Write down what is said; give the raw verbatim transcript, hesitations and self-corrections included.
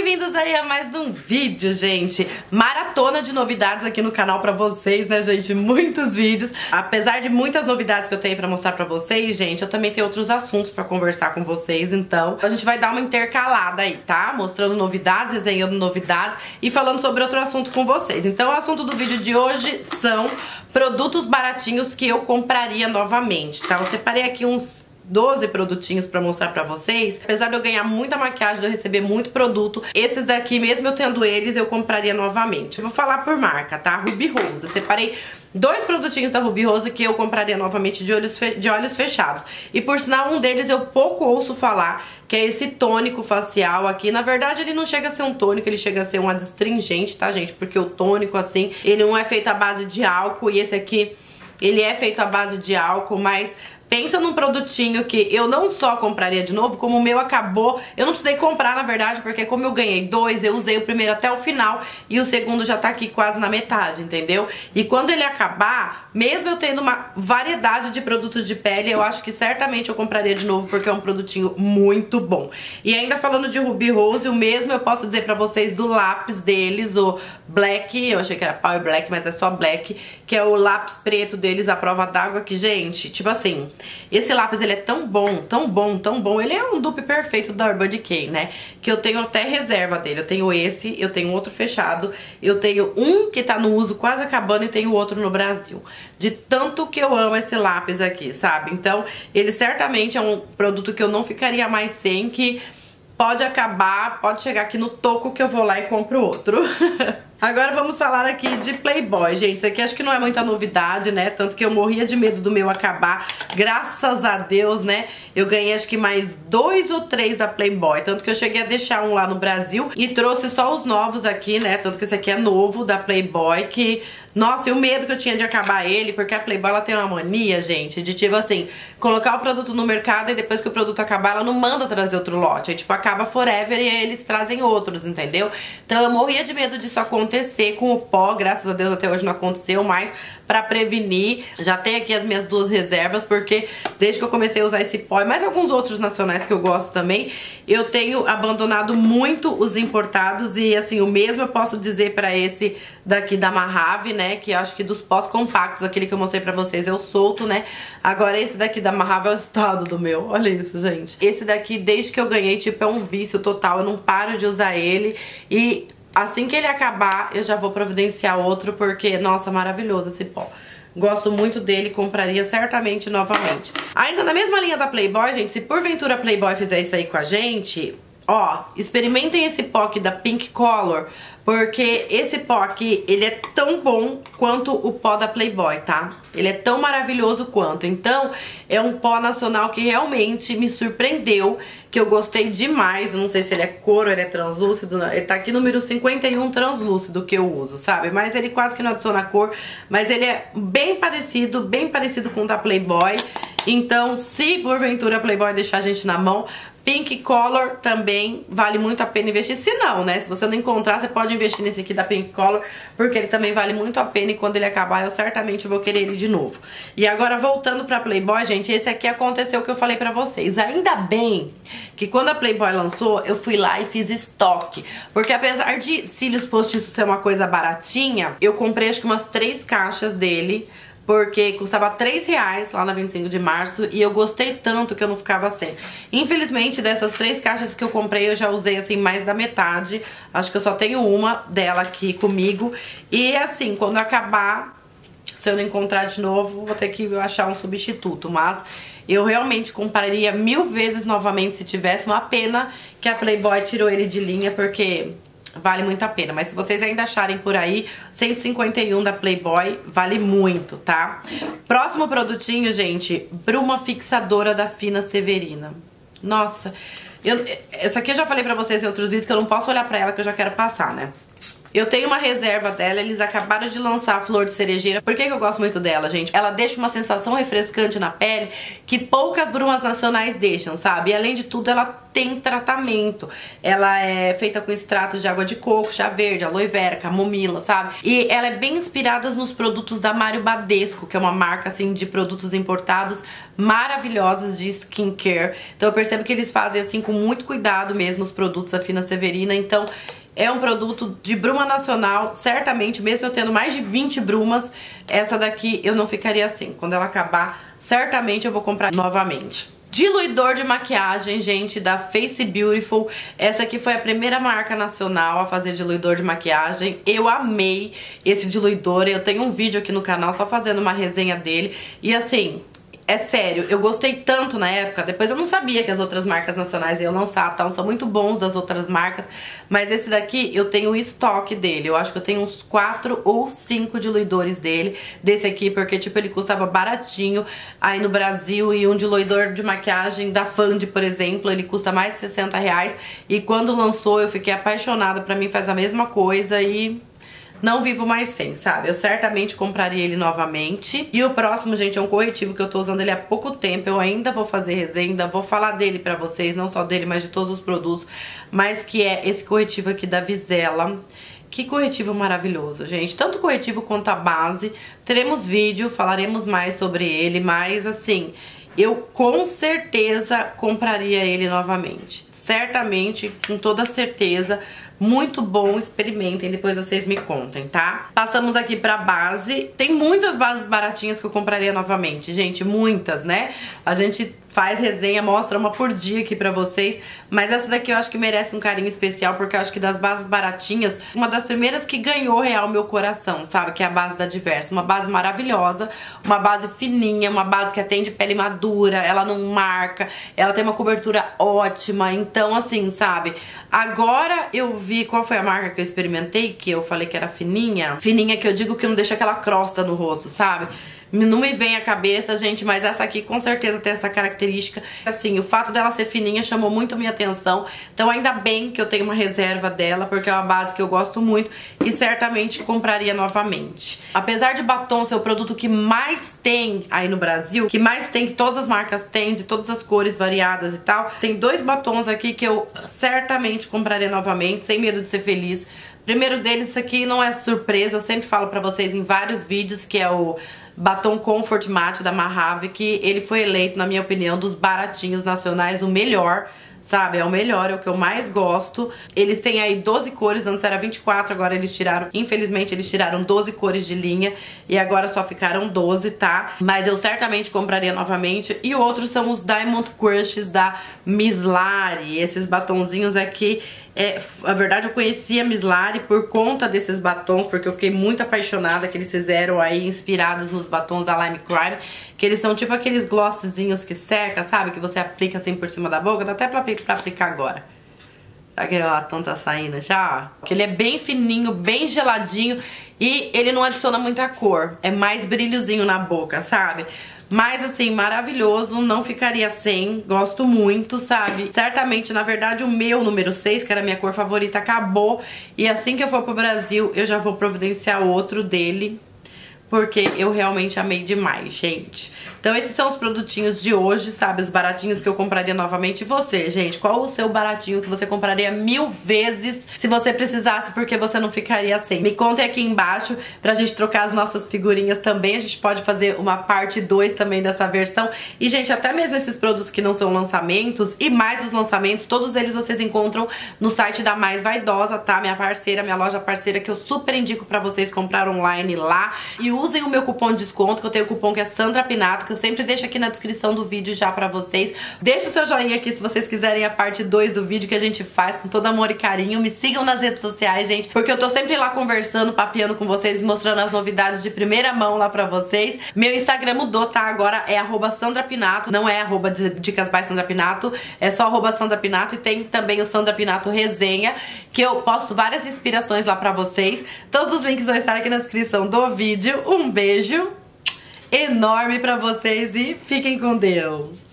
bem-vindos aí a mais um vídeo, gente. Maratona de novidades aqui no canal pra vocês, né, gente? Muitos vídeos. Apesar de muitas novidades que eu tenho pra mostrar pra vocês, gente, eu também tenho outros assuntos pra conversar com vocês, então a gente vai dar uma intercalada aí, tá? Mostrando novidades, resenhando novidades e falando sobre outro assunto com vocês. Então o assunto do vídeo de hoje são produtos baratinhos que eu compraria novamente, tá? Eu separei aqui uns doze produtinhos pra mostrar pra vocês. Apesar de eu ganhar muita maquiagem, de eu receber muito produto, esses daqui, mesmo eu tendo eles, eu compraria novamente. Eu vou falar por marca, tá? Ruby Rose. Eu separei dois produtinhos da Ruby Rose que eu compraria novamente de olhos, de olhos fechados. E por sinal, um deles eu pouco ouço falar, que é esse tônico facial aqui. Na verdade, ele não chega a ser um tônico, ele chega a ser um adstringente, tá, gente? Porque o tônico, assim, ele não é feito à base de álcool, e esse aqui, ele é feito à base de álcool, mas pensa num produtinho que eu não só compraria de novo, como o meu acabou. Eu não precisei comprar, na verdade, porque como eu ganhei dois, eu usei o primeiro até o final e o segundo já tá aqui quase na metade, entendeu? E quando ele acabar, mesmo eu tendo uma variedade de produtos de pele, eu acho que certamente eu compraria de novo, porque é um produtinho muito bom. E ainda falando de Ruby Rose, o mesmo eu posso dizer pra vocês do lápis deles, o Black. Eu achei que era Power Black, mas é só Black, que é o lápis preto deles, a prova d'água, que, gente, tipo assim, esse lápis, ele é tão bom, tão bom, tão bom. Ele é um dupe perfeito da Urban Decay, né? Que eu tenho até reserva dele. Eu tenho esse, eu tenho outro fechado, eu tenho um que tá no uso quase acabando e tenho outro no Brasil. De tanto que eu amo esse lápis aqui, sabe? Então, ele certamente é um produto que eu não ficaria mais sem, que pode acabar, pode chegar aqui no toco que eu vou lá e compro outro. Agora vamos falar aqui de Playboy, gente. Isso aqui acho que não é muita novidade, né? Tanto que eu morria de medo do meu acabar. Graças a Deus, né? Eu ganhei acho que mais dois ou três da Playboy. Tanto que eu cheguei a deixar um lá no Brasil e trouxe só os novos aqui, né? Tanto que esse aqui é novo da Playboy, que, nossa, e o medo que eu tinha de acabar ele, porque a Playboy, ela tem uma mania, gente, de tipo assim, colocar o produto no mercado e depois que o produto acabar, ela não manda trazer outro lote. Aí tipo, acaba forever e aí eles trazem outros, entendeu? Então eu morria de medo disso acontecer com o pó. Graças a Deus até hoje não aconteceu, mas pra prevenir, já tenho aqui as minhas duas reservas, porque desde que eu comecei a usar esse pó, e mais alguns outros nacionais que eu gosto também, eu tenho abandonado muito os importados. E assim, o mesmo eu posso dizer pra esse daqui da Mahave, né? Que eu acho que dos pós compactos, aquele que eu mostrei pra vocês, eu solto, né? Agora esse daqui da Mahave é o estado do meu. Olha isso, gente. Esse daqui, desde que eu ganhei, tipo, é um vício total. Eu não paro de usar ele. E assim que ele acabar, eu já vou providenciar outro, porque, nossa, maravilhoso esse pó. Gosto muito dele, compraria certamente novamente. Ainda na mesma linha da Playboy, gente, se porventura a Playboy fizer isso aí com a gente, ó, experimentem esse pó aqui da Pink Color, porque esse pó aqui, ele é tão bom quanto o pó da Playboy, tá? Ele é tão maravilhoso quanto. Então, é um pó nacional que realmente me surpreendeu, que eu gostei demais. Não sei se ele é couro, ele é translúcido. Ele tá aqui número cinquenta e um translúcido que eu uso, sabe? Mas ele quase que não adiciona cor, mas ele é bem parecido, bem parecido com o da Playboy. Então, se porventura a Playboy deixar a gente na mão, Pink Color também vale muito a pena investir. Se não, né? Se você não encontrar, você pode investir nesse aqui da Pink Color, porque ele também vale muito a pena e quando ele acabar, eu certamente vou querer ele de novo. E agora, voltando pra Playboy, gente, esse aqui aconteceu o que eu falei pra vocês. Ainda bem que quando a Playboy lançou, eu fui lá e fiz estoque. Porque apesar de cílios postiços ser uma coisa baratinha, eu comprei acho que umas três caixas dele, porque custava três reais lá na vinte e cinco de março e eu gostei tanto que eu não ficava sem. Infelizmente, dessas três caixas que eu comprei, eu já usei, assim, mais da metade. Acho que eu só tenho uma dela aqui comigo. E, assim, quando acabar, se eu não encontrar de novo, vou ter que achar um substituto. Mas eu realmente compraria mil vezes novamente se tivesse. Uma pena que a Playboy tirou ele de linha, porque vale muito a pena, mas se vocês ainda acharem por aí, cento e cinquenta e um da Playboy vale muito, tá? Próximo produtinho, gente, bruma fixadora da Fina Severina. Nossa, eu, essa aqui eu já falei pra vocês em outros vídeos que eu não posso olhar pra ela que eu já quero passar, né? Eu tenho uma reserva dela, eles acabaram de lançar a flor de cerejeira. Por que que eu gosto muito dela, gente? Ela deixa uma sensação refrescante na pele que poucas brumas nacionais deixam, sabe? E além de tudo, ela tem tratamento. Ela é feita com extrato de água de coco, chá verde, aloe vera, camomila, sabe? E ela é bem inspirada nos produtos da Mario Badescu, que é uma marca, assim, de produtos importados maravilhosas de skincare. Então eu percebo que eles fazem assim com muito cuidado mesmo os produtos da Fina Severina. Então é um produto de bruma nacional, certamente, mesmo eu tendo mais de vinte brumas, essa daqui eu não ficaria assim. Quando ela acabar, certamente eu vou comprar novamente. Diluidor de maquiagem, gente, da Face Beautiful. Essa aqui foi a primeira marca nacional a fazer diluidor de maquiagem. Eu amei esse diluidor, eu tenho um vídeo aqui no canal só fazendo uma resenha dele. E assim, é sério, eu gostei tanto na época. Depois eu não sabia que as outras marcas nacionais iam lançar, tal, são muito bons das outras marcas. Mas esse daqui eu tenho o estoque dele. Eu acho que eu tenho uns quatro ou cinco diluidores dele. Desse aqui, porque tipo, ele custava baratinho aí no Brasil. E um diluidor de maquiagem da Fand, por exemplo, ele custa mais de sessenta reais. E quando lançou eu fiquei apaixonada, pra mim faz a mesma coisa e... não vivo mais sem, sabe? Eu certamente compraria ele novamente. E o próximo, gente, é um corretivo que eu tô usando ele há pouco tempo. Eu ainda vou fazer resenha, ainda vou falar dele pra vocês. Não só dele, mas de todos os produtos. Mas que é esse corretivo aqui da Visela. Que corretivo maravilhoso, gente. Tanto o corretivo quanto a base. Teremos vídeo, falaremos mais sobre ele. Mas, assim, eu com certeza compraria ele novamente. Certamente, com toda certeza... muito bom, experimentem, depois vocês me contem, tá? Passamos aqui pra base. Tem muitas bases baratinhas que eu compraria novamente, gente, muitas, né? A gente faz resenha, mostra uma por dia aqui pra vocês, mas essa daqui eu acho que merece um carinho especial, porque eu acho que das bases baratinhas, uma das primeiras que ganhou real meu coração, sabe? Que é a base da Diversa, uma base maravilhosa, uma base fininha, uma base que atende pele madura, ela não marca, ela tem uma cobertura ótima, então assim, sabe? Agora eu vi qual foi a marca que eu experimentei, que eu falei que era fininha, fininha que eu digo que não deixa aquela crosta no rosto, sabe? Não me vem à cabeça, gente, mas essa aqui com certeza tem essa característica. Assim, o fato dela ser fininha chamou muito minha atenção. Então ainda bem que eu tenho uma reserva dela, porque é uma base que eu gosto muito e certamente compraria novamente. Apesar de batom ser o produto que mais tem aí no Brasil, que mais tem, que todas as marcas têm, de todas as cores variadas e tal, tem dois batons aqui que eu certamente compraria novamente, sem medo de ser feliz. Primeiro deles, isso aqui não é surpresa, eu sempre falo pra vocês em vários vídeos, que é o batom Comfort Matte da Mahave, que ele foi eleito, na minha opinião, dos baratinhos nacionais, o melhor, sabe? É o melhor, é o que eu mais gosto. Eles têm aí doze cores, antes era vinte e quatro, agora eles tiraram, infelizmente eles tiraram doze cores de linha e agora só ficaram doze, tá? Mas eu certamente compraria novamente. E outros são os Diamond Crushes da Miss Lari, esses batonzinhos aqui. É, na verdade eu conheci a Miss Lari por conta desses batons, porque eu fiquei muito apaixonada que eles fizeram aí, inspirados nos batons da Lime Crime, que eles são tipo aqueles glossezinhos que seca, sabe? Que você aplica assim por cima da boca, dá até pra, pra aplicar agora. Será que o batom tá saindo já? Porque ele é bem fininho, bem geladinho e ele não adiciona muita cor, é mais brilhozinho na boca, sabe? Mas assim, maravilhoso, não ficaria sem, gosto muito, sabe? Certamente, na verdade, o meu número seis, que era a minha cor favorita, acabou. E assim que eu for pro Brasil, eu já vou providenciar outro dele, porque eu realmente amei demais, gente. Então esses são os produtinhos de hoje, sabe? Os baratinhos que eu compraria novamente. E você, gente, qual o seu baratinho que você compraria mil vezes se você precisasse, porque você não ficaria sem? Me contem aqui embaixo pra gente trocar as nossas figurinhas também. A gente pode fazer uma parte dois também dessa versão. E, gente, até mesmo esses produtos que não são lançamentos e mais os lançamentos, todos eles vocês encontram no site da Mais Vaidosa, tá? Minha parceira, minha loja parceira, que eu super indico pra vocês comprar online lá. E o usem o meu cupom de desconto, que eu tenho o cupom que é Sandra Pinato, que eu sempre deixo aqui na descrição do vídeo já pra vocês. Deixa o seu joinha aqui se vocês quiserem a parte dois do vídeo, que a gente faz com todo amor e carinho. Me sigam nas redes sociais, gente, porque eu tô sempre lá conversando, papeando com vocês, mostrando as novidades de primeira mão lá pra vocês. Meu Instagram mudou, tá? Agora é arroba Sandra Pinato, não é arroba Dicas by Sandra Pinato, é só arroba Sandra Pinato. E tem também o Sandra Pinato Resenha, que eu posto várias inspirações lá pra vocês. Todos os links vão estar aqui na descrição do vídeo. Um beijo enorme pra vocês e fiquem com Deus!